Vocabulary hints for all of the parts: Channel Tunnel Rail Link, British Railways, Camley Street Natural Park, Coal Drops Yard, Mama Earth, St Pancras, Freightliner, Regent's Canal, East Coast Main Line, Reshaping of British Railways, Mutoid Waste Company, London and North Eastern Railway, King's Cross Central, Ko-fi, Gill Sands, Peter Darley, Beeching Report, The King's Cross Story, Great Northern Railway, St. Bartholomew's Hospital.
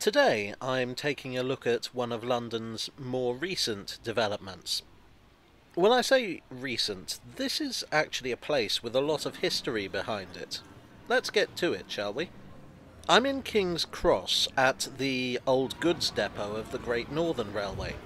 Today I'm taking a look at one of London's more recent developments. When I say recent, this is actually a place with a lot of history behind it. Let's get to it, shall we? I'm in King's Cross at the old goods depot of the Great Northern Railway.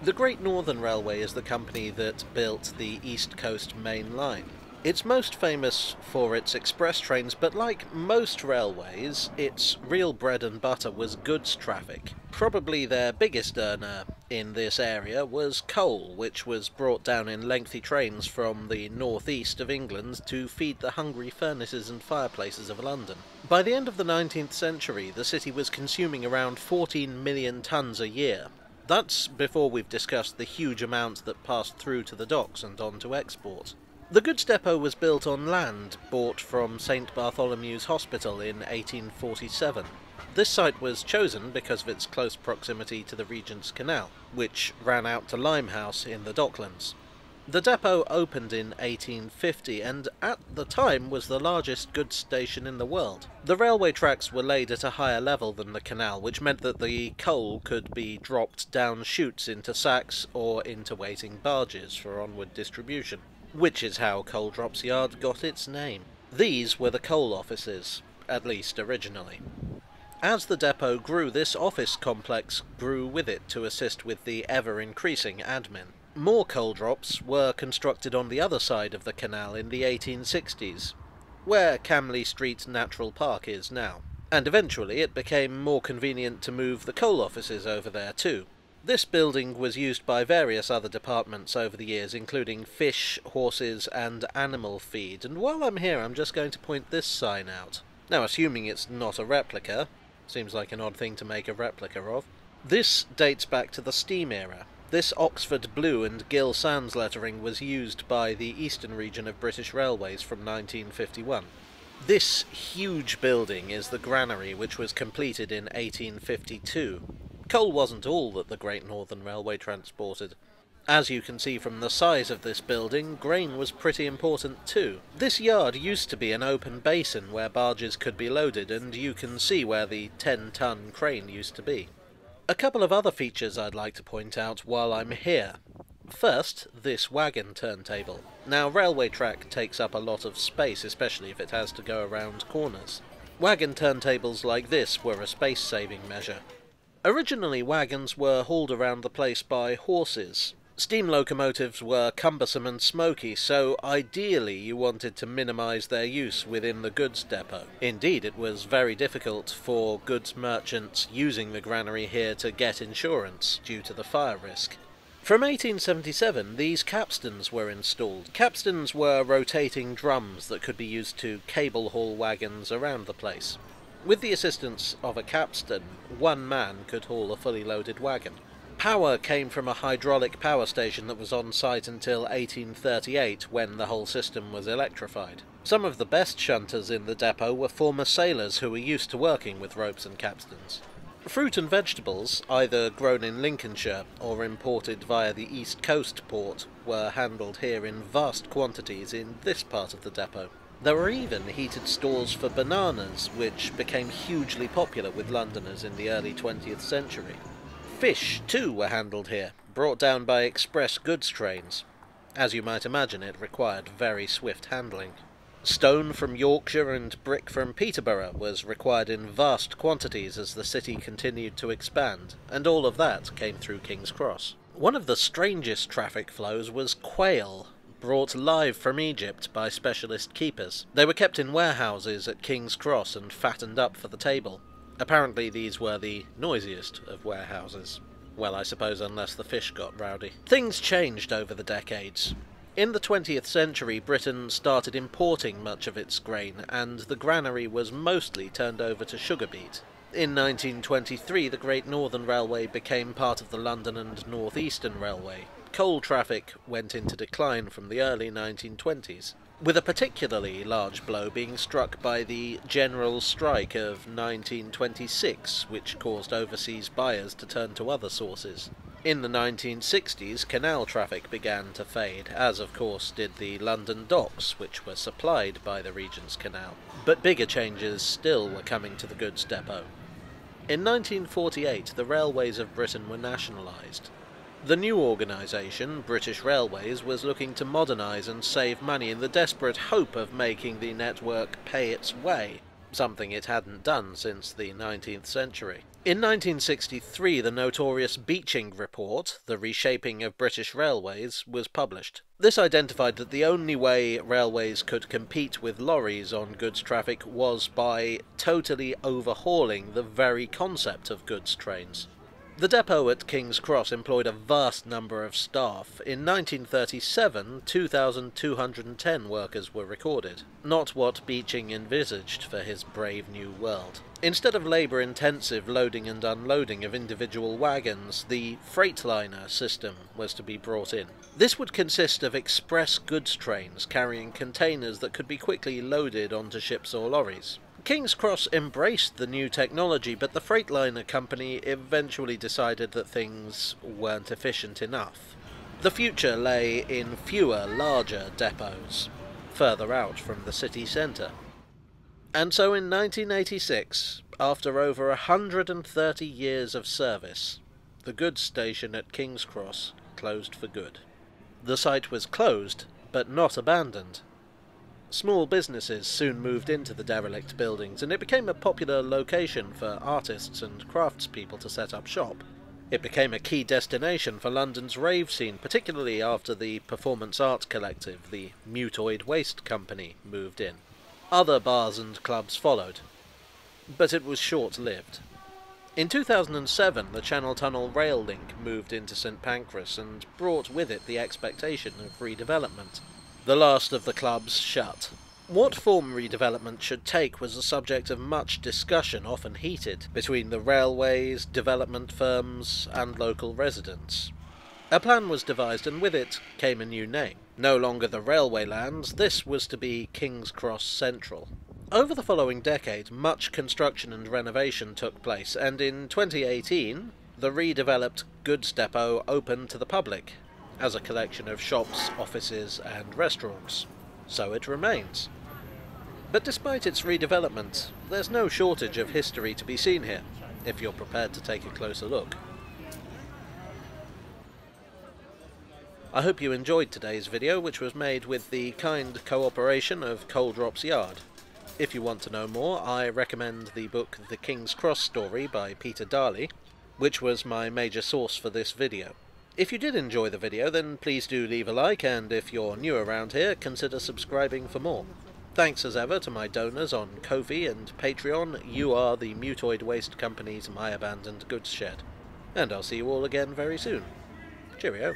The Great Northern Railway is the company that built the East Coast Main Line. It's most famous for its express trains, but like most railways, its real bread and butter was goods traffic. Probably their biggest earner in this area was coal, which was brought down in lengthy trains from the northeast of England to feed the hungry furnaces and fireplaces of London. By the end of the 19th century, the city was consuming around 14 million tonnes a year. That's before we've discussed the huge amounts that passed through to the docks and on to export. The goods depot was built on land bought from St Bartholomew's Hospital in 1847. This site was chosen because of its close proximity to the Regent's Canal, which ran out to Limehouse in the Docklands. The depot opened in 1850 and at the time was the largest goods station in the world. The railway tracks were laid at a higher level than the canal, which meant that the coal could be dropped down chutes into sacks or into waiting barges for onward distribution, which is how Coal Drops Yard got its name. These were the coal offices, at least originally. As the depot grew, this office complex grew with it to assist with the ever-increasing admin. More coal drops were constructed on the other side of the canal in the 1860s, where Camley Street Natural Park is now, and eventually it became more convenient to move the coal offices over there too. This building was used by various other departments over the years, including fish, horses and animal feed, and while I'm here I'm just going to point this sign out. Now, assuming it's not a replica, seems like an odd thing to make a replica of. This dates back to the steam era. This Oxford blue and Gill Sands lettering was used by the eastern region of British Railways from 1951. This huge building is the granary, which was completed in 1852. Coal wasn't all that the Great Northern Railway transported. As you can see from the size of this building, grain was pretty important too. This yard used to be an open basin where barges could be loaded, and you can see where the 10-ton crane used to be. A couple of other features I'd like to point out while I'm here. First, this wagon turntable. Now, railway track takes up a lot of space, especially if it has to go around corners. Wagon turntables like this were a space-saving measure. Originally, wagons were hauled around the place by horses. Steam locomotives were cumbersome and smoky, so ideally you wanted to minimise their use within the goods depot. Indeed, it was very difficult for goods merchants using the granary here to get insurance due to the fire risk. From 1877, these capstans were installed. Capstans were rotating drums that could be used to cable haul wagons around the place. With the assistance of a capstan, one man could haul a fully loaded wagon. Power came from a hydraulic power station that was on site until 1838, when the whole system was electrified. Some of the best shunters in the depot were former sailors who were used to working with ropes and capstans. Fruit and vegetables, either grown in Lincolnshire or imported via the East Coast port, were handled here in vast quantities in this part of the depot. There were even heated stores for bananas, which became hugely popular with Londoners in the early 20th century. Fish, too, were handled here, brought down by express goods trains. As you might imagine, it required very swift handling. Stone from Yorkshire and brick from Peterborough was required in vast quantities as the city continued to expand, and all of that came through King's Cross. One of the strangest traffic flows was quail, brought live from Egypt by specialist keepers. They were kept in warehouses at King's Cross and fattened up for the table. Apparently these were the noisiest of warehouses. Well, I suppose unless the fish got rowdy. Things changed over the decades. In the 20th century, Britain started importing much of its grain, and the granary was mostly turned over to sugar beet. In 1923, the Great Northern Railway became part of the London and North Eastern Railway. Coal traffic went into decline from the early 1920s, with a particularly large blow being struck by the general strike of 1926, which caused overseas buyers to turn to other sources. In the 1960s, canal traffic began to fade, as of course did the London docks, which were supplied by the Regent's Canal. But bigger changes still were coming to the goods depot. In 1948, the railways of Britain were nationalised. The new organisation, British Railways, was looking to modernise and save money in the desperate hope of making the network pay its way, something it hadn't done since the 19th century. In 1963, the notorious Beeching Report, The Reshaping of British Railways, was published. This identified that the only way railways could compete with lorries on goods traffic was by totally overhauling the very concept of goods trains. The depot at King's Cross employed a vast number of staff. In 1937, 2,210 workers were recorded, not what Beeching envisaged for his brave new world. Instead of labour-intensive loading and unloading of individual wagons, the Freightliner system was to be brought in. This would consist of express goods trains carrying containers that could be quickly loaded onto ships or lorries. King's Cross embraced the new technology, but the Freightliner company eventually decided that things weren't efficient enough. The future lay in fewer, larger depots, further out from the city centre. And so in 1986, after over 130 years of service, the goods station at King's Cross closed for good. The site was closed, but not abandoned. Small businesses soon moved into the derelict buildings, and it became a popular location for artists and craftspeople to set up shop. It became a key destination for London's rave scene, particularly after the performance arts collective, the Mutoid Waste Company, moved in. Other bars and clubs followed, but it was short-lived. In 2007, the Channel Tunnel Rail Link moved into St Pancras and brought with it the expectation of redevelopment. The last of the clubs shut. What form redevelopment should take was the subject of much discussion, often heated, between the railways, development firms, and local residents. A plan was devised, and with it came a new name. No longer the Railway Lands, this was to be King's Cross Central. Over the following decade, much construction and renovation took place, and in 2018, the redeveloped goods depot opened to the public, as a collection of shops, offices and restaurants. So it remains. But despite its redevelopment, there's no shortage of history to be seen here, if you're prepared to take a closer look. I hope you enjoyed today's video, which was made with the kind cooperation of Coal Drops Yard. If you want to know more, I recommend the book The King's Cross Story by Peter Darley, which was my major source for this video. If you did enjoy the video, then please do leave a like, and if you're new around here, consider subscribing for more. Thanks as ever to my donors on Ko-fi and Patreon. You are the Mutoid Waste Company's My Abandoned Goods Shed. And I'll see you all again very soon. Cheerio.